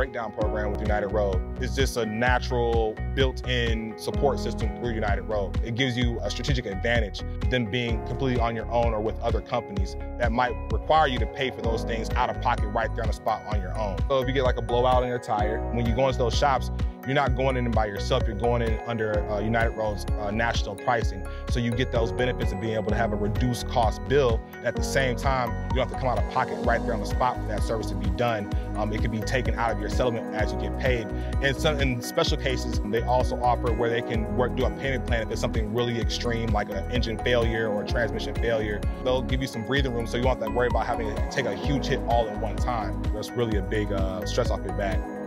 breakdown program with United Road. It's just a natural built-in support system through United Road. It gives you a strategic advantage than being completely on your own or with other companies that might require you to pay for those things out of pocket right there on the spot on your own. So if you get like a blowout on your tire, when you go into those shops, you're not going in by yourself, you're going in under United Road's national pricing. So you get those benefits of being able to have a reduced cost bill. At the same time, you don't have to come out of pocket right there on the spot for that service to be done. It can be taken out of your settlement as you get paid. And in special cases, they also offer where they can do a payment plan if there's something really extreme, like an engine failure or a transmission failure. They'll give you some breathing room so you don't have to worry about having to take a huge hit all at one time. That's really a big stress off your back.